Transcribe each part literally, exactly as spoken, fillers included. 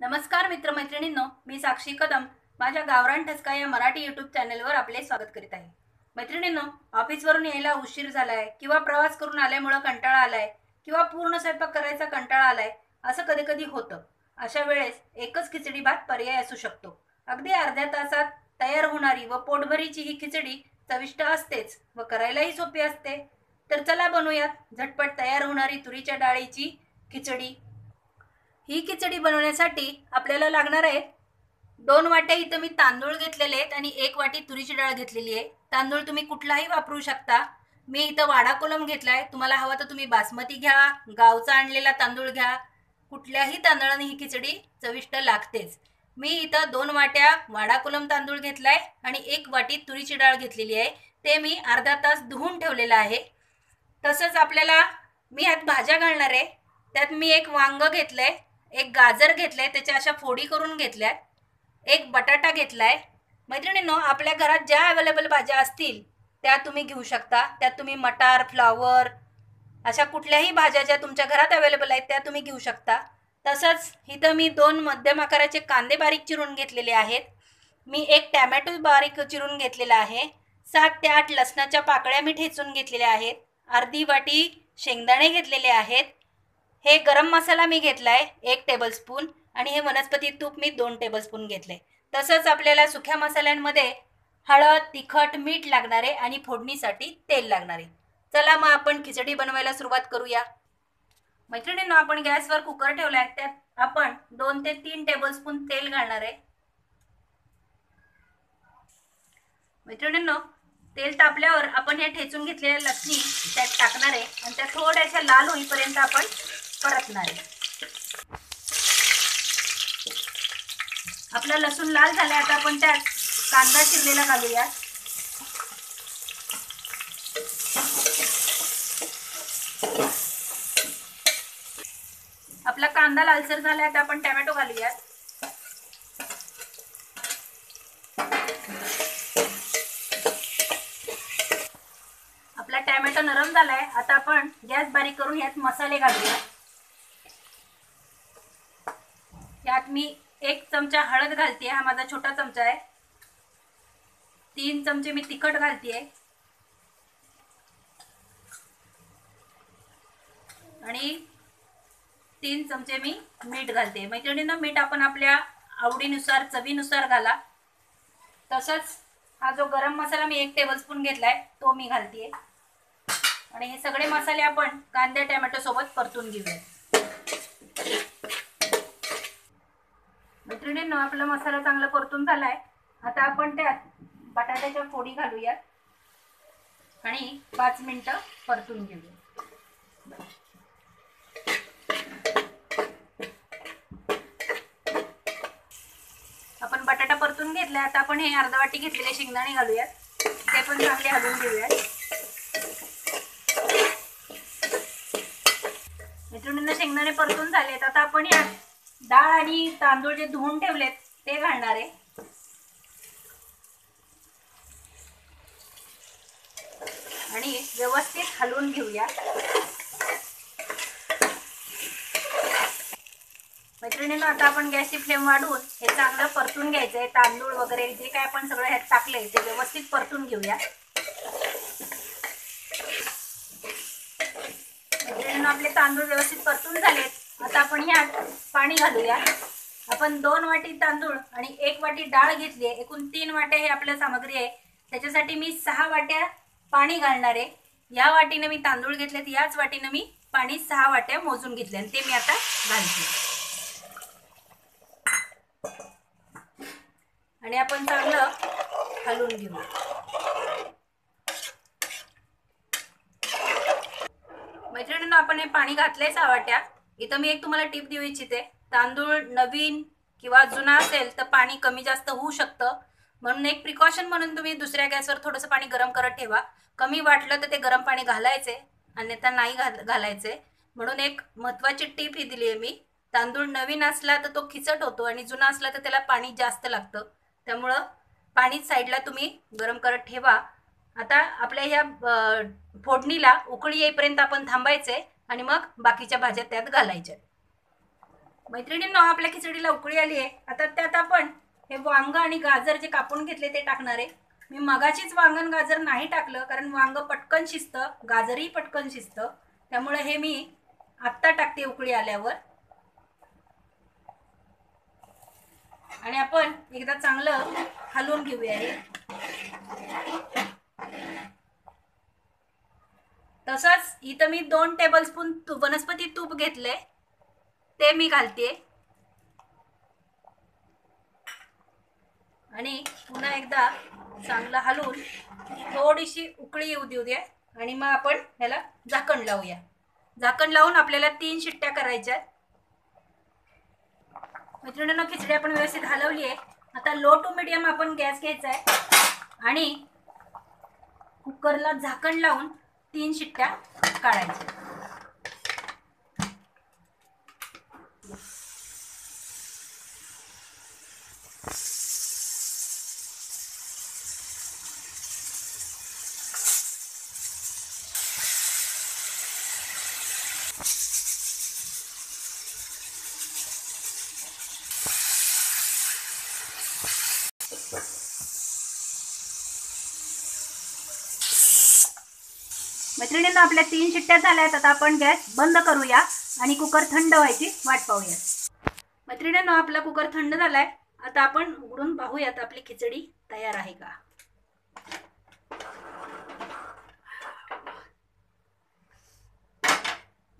नमस्कार मित्रमैत्रिणींनो, मी साक्षी कदम माझ्या गावरान ठसका या मराठी यूट्यूब चॅनलवर आपले स्वागत करीत आहे। मैत्रिणींनो, ऑफिसवरून यायला उशीर झालाय किंवा प्रवास करून आल्यामुळे कंटाळा आलाय किंवा पूर्ण स्वयंपाक करायचा कंटाळा आलाय असं कधीकधी होतं। अशा वेळेस एकच खिचडी भात पर्याय असू शकतो। अगदी अर्ध्या तासात तयार होणारी व पोटभरीची ही खिचडी चविष्ट असतेच व करायलाही सोपी असते। तर चला बनवूयात झटपट तयार होणारी तुरीच्या डाळीची खिचडी। ही खिचडी बनवण्यासाठी आपल्याला लागणार आहे दोन वाट्या इथं मी तांदूळ घेतलेले आहेत आणि एक वाटी तुरीची डाळ घेतलेली आहे। तांदूळ तुम्ही कुठलाही वापरू शकता। मी इथं वाडा कोलम घेतला आहे, तुम्हाला हवा तर तुम्ही बासमती घ्या, गावचा आणलेला तांदूळ घ्या, कुठल्याही तांदळाने ही खिचडी चविष्ट लागतेच। मी इथं दोन वाट्या वाडा कोलम तांदूळ घेतला आहे आणि एक वाटी तुरीची डाळ घेतलेली आहे। ते मी अर्धा तास धुवून ठेवलेलं आहे। तसंच आपल्याला मी यात भाज्या घालणार आहे। त्यात मी एक वांगं घेतलं आहे, एक गाजर घेतलाय, त्याच्या अशा फोडी करून घेतल्या, एक बटाटा घेतलाय। मैत्रिणींनो, आपल्या घरात ज्या अवेलेबल भाज्या असतील त्या तुम्ही घेऊ शकता। त्यात तुम्ही मटार, फ्लावर अशा कुठल्याही भाज्या ज्या तुमच्या घरात अवेलेबल आहेत त्या तुम्ही घेऊ शकता। तसंच इथं मी दोन मध्यम आकाराचे कांदे बारीक चिरून घेतलेले आहेत। मी एक टॅमॅटो बारीक चिरून घेतलेला आहे। सात ते आठ लसणाच्या पाकळ्या मी ठेचून घेतलेल्या आहेत। अर्धी वाटी शेंगदाणे घेतलेले आहेत। हे गरम मसाला मी घेतला आहे एक टेबलस्पून आणि हे वनस्पती तूप मी दोन टेबलस्पून घेतले। तसंच आपल्याला सुख्या मसाल्यांमध्ये हळद, तिखट, मीठ लागणार आहे आणि फोडणीसाठी तेल लागणार आहे। चला मग आपण खिचडी बनवायला सुरुवात करूया। मैत्रिणींनो, आपण गॅसवर कुकर ठेवला आहे, त्यात आपण दोन ते तीन टेबलस्पून तेल घालणार आहे। मैत्रिणींनो, तेल तापल्यावर आपण हे ठेचून घेतलेल्या लसणी त्यात टाकणार आहे आणि त्या थोड्याशा लाल होईपर्यंत आपण परतणार आहे। आपला लसूण लाल झाला, आता आपण त्यात कांदा चिरलेला घालूया। आपला कांदा लालसर झाला, आता आपण टोमॅटो घालूया। आपला टोमॅटो नरम झालाय, आता आपण गॅस बारीक करून यात मसाले घालूया। यात मी एक चमचा हळद घालते, हा माझा छोटा चमचा आहे। तीन चमचे मी तिखट घालते आणि तीन चमचे मी मीठ घालते। मैत्रिणींनो, मीठ आपण आपल्या आवडीनुसार चवीनुसार घाला। तसंच हा जो गरम मसाला मी एक टेबलस्पून घेतलाय तो मी घालते आणि हे सगळे मसाले आपण कांदा टोमॅटो सोबत परतून घेऊया। मैत्रिणींनो, आपला मसाला चांगला परतून झालाय, आता आपण त्यात बटाट्याच्या फोडी घालूयात आणि पाच मिनिटं परतून घेऊया। आपण बटाटा परतून घेतला, आता आपण हे अर्धा वाटी घेतलेले शेंगदाणे घालूयात, ते पण चांगले हलवून घेऊयात। मैत्रिणींनो, शेंगदाणे परतून झालेत, आता आपण यात डाळ आणि तांदूळ जे धुवून ठेवलेत ते घालणार आहे। आणि व्यवस्थित हलवून घेऊया। मैत्रिणींनो, आता आपण गॅसची फ्लेम वाढवून हे चांगलं परतून घ्यायचंय। तांदूळ वगैरे जे काय आपण सगळं ह्यात टाकले ते व्यवस्थित परतून घेऊया। मैत्रिणींनो, आपले तांदूळ व्यवस्थित परतून झालेत, आता आपण ह्यात पाणी घालूया। आपण दोन वाटी तांदूळ आणि एक वाटी डाळ घेतली आहे, एकूण तीन वाट्या हे आपल्या सामग्री आहे। त्याच्यासाठी मी सहा वाट्या पाणी घालणार आहे। या वाटीने मी तांदूळ घेतले, याच वाटीने मी पाणी सहा वाट्या मोजून घेतले आणि ते मी आता घालते आणि आपण चांगलं हलवून घेऊ। मैत्रिणींनो, आपण हे पाणी घातलंय सहा वाट्या। इथं मी एक तुम्हाला टिप देऊ इच्छिते, तांदूळ नवीन किंवा जुना असेल तर पाणी कमी जास्त होऊ शकतं, म्हणून एक प्रिकॉशन म्हणून तुम्ही दुसऱ्या गॅसवर थोडंसं पाणी गरम करत ठेवा। कमी वाटलं तर ते गरम पाणी घालायचे, अन्यथा नाही घालायचे। म्हणून एक महत्त्वाची टिप ही दिली आहे मी। तांदूळ नवीन असला तर तो खिचट होतो आणि जुना असला तर त्याला पाणी जास्त लागतं, त्यामुळं पाणी साईडला तुम्ही गरम करत ठेवा। आता आपल्या ह्या फोडणीला उकळी येईपर्यंत आपण थांबायचे आणि मग बाकीच्या भाज्या त्यात घालायच्या। मैत्रिणींनो आपल्या खिचडीला उकळी आली आहे। आता त्यात आपण हे वांग आणि गाजर जे कापून घेतले ते टाकणार आहे। मी मगाचीच वांगण गाजर नाही टाकलं कारण वांग पटकन शिजतं, गाजरही पटकन शिजतं, त्यामुळे हे मी आत्ता टाकते उकळी आल्यावर। आणि आपण एकदा चांगलं हलवून घेऊया हे। तसंच इथं मी दोन टेबलस्पून वनस्पती तूप घेतले ते मी घालते आणि पुन्हा एकदा चांगलं हलवून थोडीशी उकळी येऊ देऊ द्या आणि मग आपण त्याला झाकण लावूया। झाकण लावून आपल्याला तीन शिट्ट्या करायच्या आहेत। मित्रांनो खिचडी आपण व्यवस्थित हलवली आहे। आता लो टू मीडियम आपण गॅस घ्यायचा आहे आणि कुकरला झाकण लावून तीन शिट्ट्या काढायच्या। मैत्रिणींना आपल्या तीन शिट्ट्या झाल्या आहेत। आता आपण गॅस बंद करूया आणि कुकर थंड व्हायची वाट पाहूया। मैत्रिणींनो आपला कुकर थंड झालाय। आता आपण उघडून पाहूयात आपली खिचडी तयार आहे का।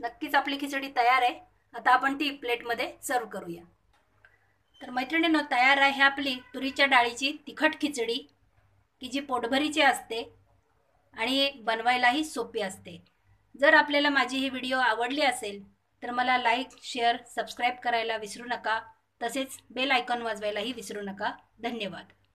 नक्कीच आपली खिचडी तयार आहे। आता आपण ती प्लेटमध्ये सर्व करूया। तर मैत्रिणींनो तयार आहे आपली तुरीच्या डाळीची तिखट खिचडी की जी पोटभरीची असते आणि बनवायलाही सोपी असते। जर आपल्याला माझी ही व्हिडिओ आवडली असेल तर मला लाईक शेअर सबस्क्राईब करायला विसरू नका। तसेच बेल आयकॉन वाजवायलाही विसरू नका। धन्यवाद।